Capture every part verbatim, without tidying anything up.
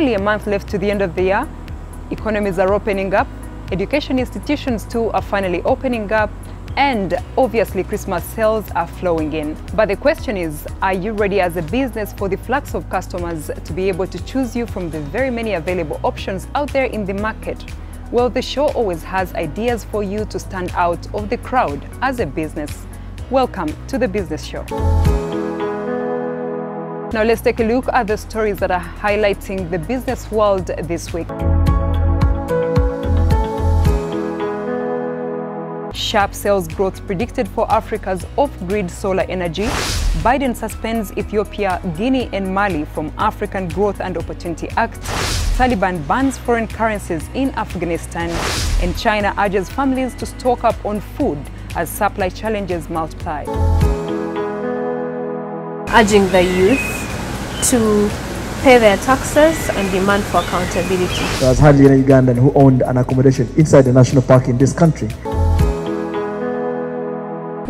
only a month left to the end of the year, economies are opening up, education institutions too are finally opening up, and obviously Christmas sales are flowing in. But the question is, are you ready as a business for the flux of customers to be able to choose you from the very many available options out there in the market? Well, the show always has ideas for you to stand out of the crowd as a business. Welcome to The Business Show. Now let's take a look at the stories that are highlighting the business world this week. Sharp sales growth predicted for Africa's off-grid solar energy. Biden suspends Ethiopia, Guinea and Mali from African Growth and Opportunity Act. Taliban bans foreign currencies in Afghanistan. And China urges families to stock up on food as supply challenges multiply. Urging the youth to pay their taxes and demand for accountability. There was hardly any Ugandan who owned an accommodation inside the national park in this country.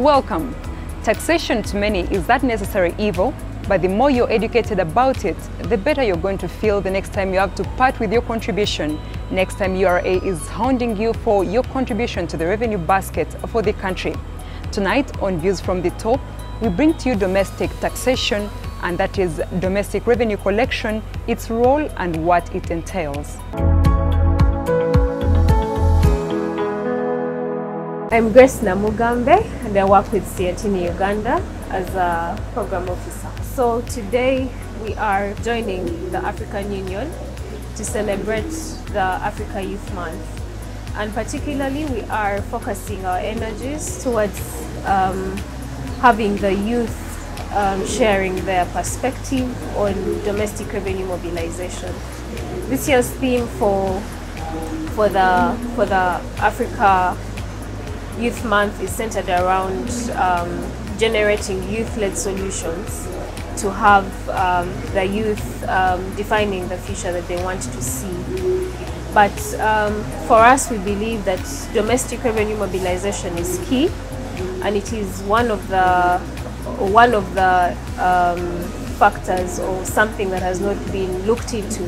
Welcome. Taxation to many is that necessary evil, but the more you're educated about it, the better you're going to feel the next time you have to part with your contribution, next time U R A is hounding you for your contribution to the revenue basket for the country. Tonight on Views from the Top, we bring to you domestic taxation, and that is domestic revenue collection, its role and what it entails. I'm Grace Namugambe and I work with Sietini Uganda as a program officer. So today we are joining the African Union to celebrate the Africa Youth Month. And particularly we are focusing our energies towards um, having the youth um, sharing their perspective on domestic revenue mobilization. This year's theme for, for, the, for the Africa Youth Month is centered around um, generating youth-led solutions to have um, the youth um, defining the future that they want to see. But um, for us, we believe that domestic revenue mobilization is key, and it is one of the one of the um, factors or something that has not been looked into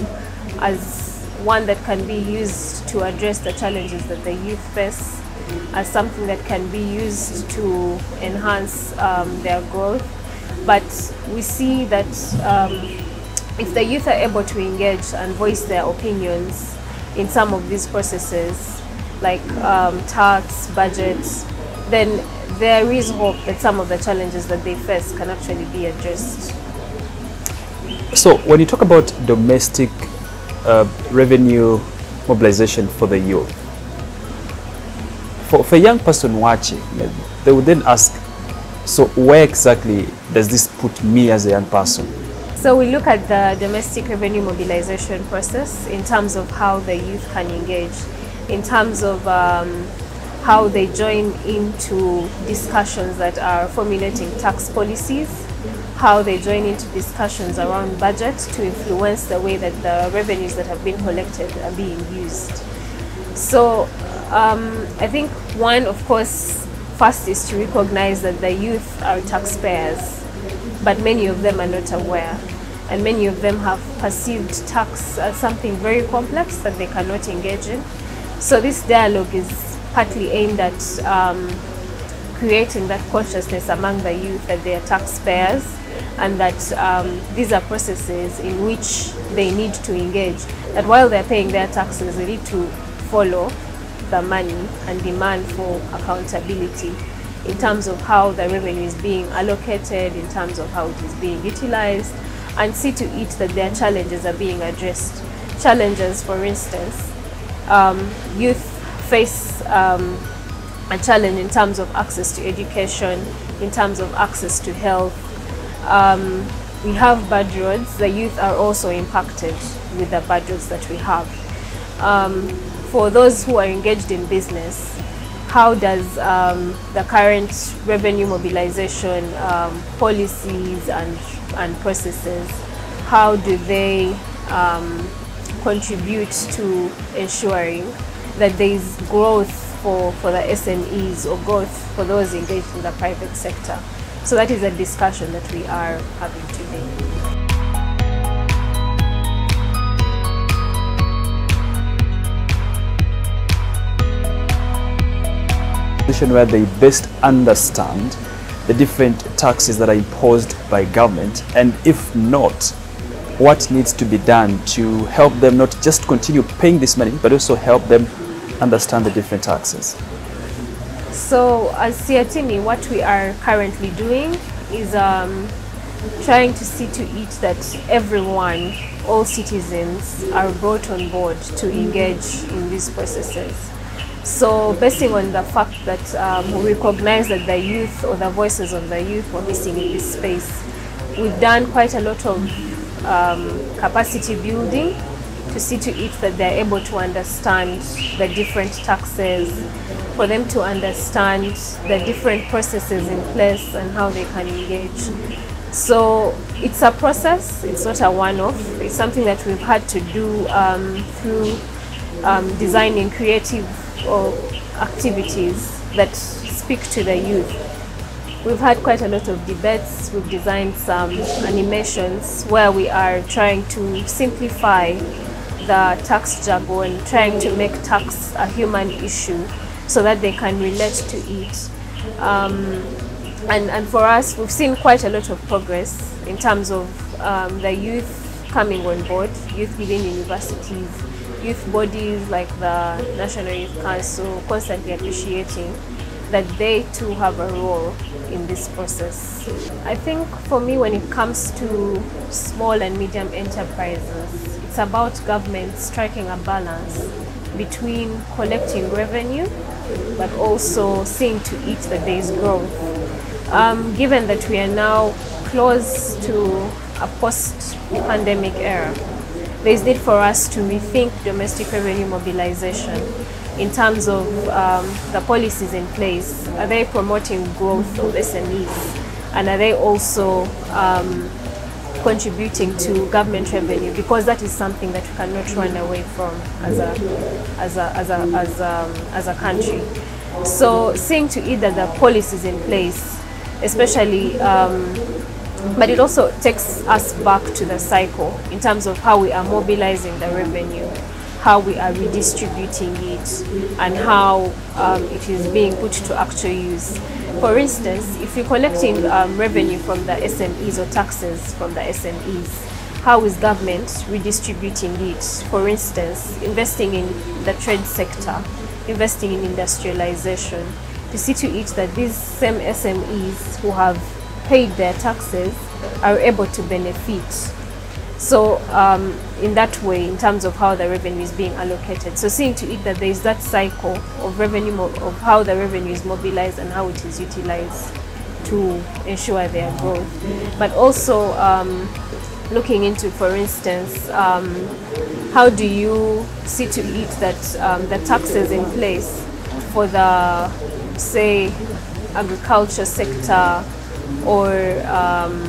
as one that can be used to address the challenges that the youth face, as something that can be used to enhance um, their growth. But we see that um, if the youth are able to engage and voice their opinions in some of these processes, like um, tax, budgets, then there is hope that some of the challenges that they face can actually be addressed. So when you talk about domestic uh, revenue mobilization for the youth, For, for a young person watching, they would then ask, so where exactly does this put me as a young person? So we look at the domestic revenue mobilization process in terms of how the youth can engage, in terms of um, how they join into discussions that are formulating tax policies, how they join into discussions around budget to influence the way that the revenues that have been collected are being used. So Um, I think one, of course, first is to recognize that the youth are taxpayers, but many of them are not aware, and many of them have perceived tax as something very complex that they cannot engage in. So this dialogue is partly aimed at um, creating that consciousness among the youth that they are taxpayers and that um, these are processes in which they need to engage, that while they're paying their taxes, they need to follow the money and demand for accountability in terms of how the revenue is being allocated, in terms of how it is being utilized, and see to it that their challenges are being addressed. Challenges, for instance, um, youth face um, a challenge in terms of access to education, in terms of access to health. Um, we have bad roads. The youth are also impacted with the bad roads that we have. Um, For those who are engaged in business, how does um, the current revenue mobilization um, policies and, and processes, how do they um, contribute to ensuring that there is growth for, for the S M Es or growth for those engaged in the private sector? So that is a discussion that we are having today. situation where they best understand the different taxes that are imposed by government, and if not, what needs to be done to help them not just continue paying this money, but also help them understand the different taxes. So as CIATIMI, what we are currently doing is um, trying to see to it that everyone, all citizens, are brought on board to engage in these processes. So basing on the fact that um, we recognize that the youth or the voices of the youth were missing in this space, we've done quite a lot of um, capacity building to see to it that they're able to understand the different taxes, for them to understand the different processes in place and how they can engage. So it's a process, it's not a one-off, it's something that we've had to do um, through um, designing creative or activities that speak to the youth. We've had quite a lot of debates, we've designed some animations where we are trying to simplify the tax jargon, trying to make tax a human issue so that they can relate to it. Um, and, and for us, we've seen quite a lot of progress in terms of um, the youth coming on board, youth within universities, youth bodies like the National Youth Council constantly appreciating that they too have a role in this process. I think for me, when it comes to small and medium enterprises, it's about government striking a balance between collecting revenue but also seeing to it that there is growth. Um, given that we are now close to a post-pandemic era, there is need for us to rethink domestic revenue mobilization in terms of um, the policies in place. Are they promoting growth of S M Es, and are they also um, contributing to government revenue? Because that is something that we cannot run away from as a as a as a as a, as a country. So seeing to it that the policies in place, especially. Um, But it also takes us back to the cycle in terms of how we are mobilizing the revenue, how we are redistributing it, and how um, it is being put to actual use. For instance, if you're collecting um, revenue from the S M Es or taxes from the S M Es, how is government redistributing it? For instance, investing in the trade sector, investing in industrialization, to see to it that these same S M Es who have paid their taxes are able to benefit. So um, in that way, in terms of how the revenue is being allocated, so seeing to it that there is that cycle of revenue, of how the revenue is mobilized and how it is utilized to ensure their growth. But also um, looking into, for instance, um, how do you see to it that um, the taxes in place for the, say, agriculture sector, or um,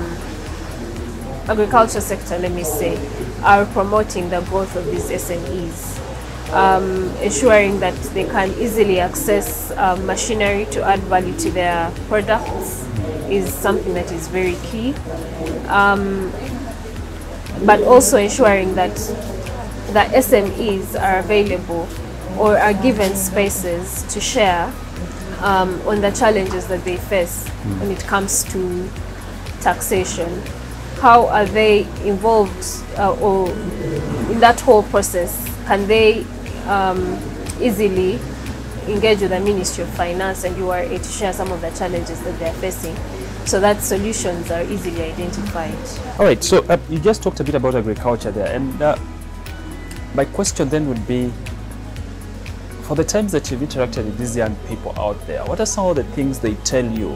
agriculture sector, let me say, are promoting the growth of these S M Es, um, ensuring that they can easily access uh, machinery to add value to their products is something that is very key. Um, but also ensuring that the S M Es are available or are given spaces to share Um, on the challenges that they face when it comes to taxation. How are they involved uh, or in that whole process? Can they um, easily engage with the Ministry of Finance and U R A to share some of the challenges that they're facing so that solutions are easily identified? All right, so uh, you just talked a bit about agriculture there, and uh, my question then would be, for the times that you've interacted with these young people out there, what are some of the things they tell you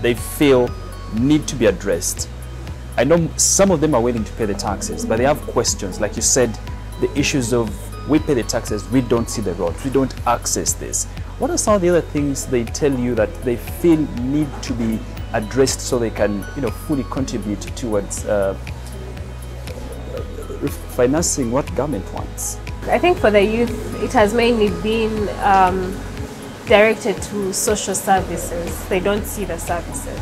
they feel need to be addressed? I know some of them are willing to pay the taxes, but they have questions. Like you said, the issues of we pay the taxes, we don't see the roads, we don't access this. What are some of the other things they tell you that they feel need to be addressed so they can, you know, fully contribute towards uh, financing what government wants? I think for the youth, it has mainly been um, directed to social services. They don't see the services.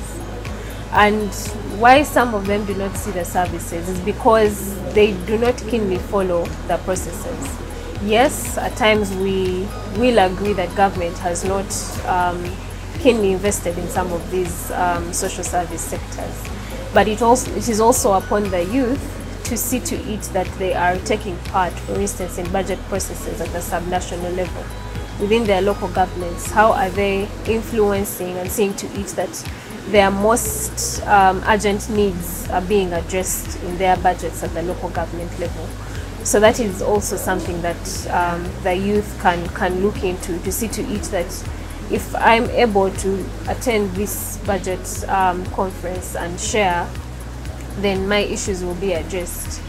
And why some of them do not see the services is because they do not keenly follow the processes. yes, at times we will agree that government has not um, keenly invested in some of these um, social service sectors. But it, also, it is also upon the youth to see to it that they are taking part, for instance, in budget processes at the subnational level within their local governments. How are they influencing and seeing to it that their most um, urgent needs are being addressed in their budgets at the local government level? So that is also something that um, the youth can, can look into, to see to it that if I'm able to attend this budget um, conference and share, then my issues will be addressed.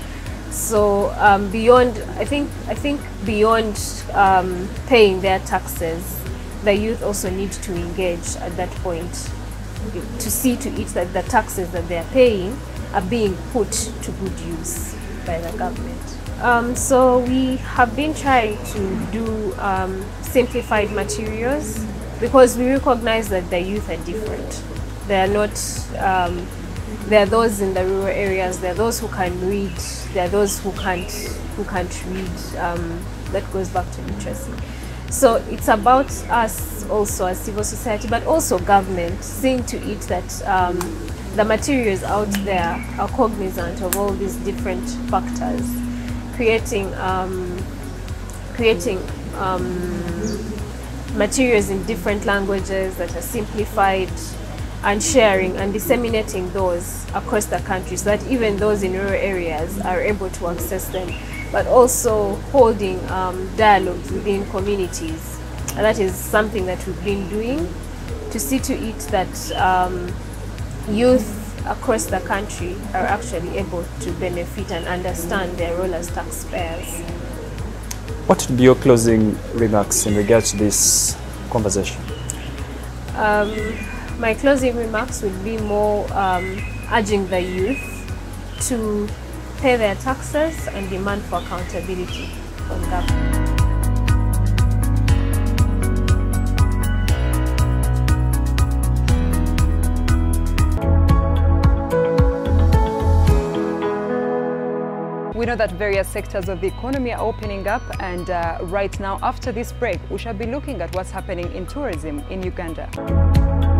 So um, beyond, I think, I think beyond um, paying their taxes, the youth also need to engage at that point to see to it that the taxes that they are paying are being put to good use by the government. Um, so we have been trying to do um, simplified materials because we recognize that the youth are different. They are not, um, there are those in the rural areas, there are those who can read, there are those who can't, who can't read. Um, that goes back to literacy. So it's about us also as civil society, but also government, seeing to it that um, the materials out there are cognizant of all these different factors, creating, um, creating um, materials in different languages that are simplified, and sharing and disseminating those across the country so that even those in rural areas are able to access them, but also holding um, dialogues within communities. And that is something that we've been doing to see to it that um, youth across the country are actually able to benefit and understand their role as taxpayers. What would be your closing remarks in regards to this conversation? Um, My closing remarks would be more um, urging the youth to pay their taxes and demand for accountability from government. We know that various sectors of the economy are opening up, and uh, right now, after this break, we shall be looking at what's happening in tourism in Uganda.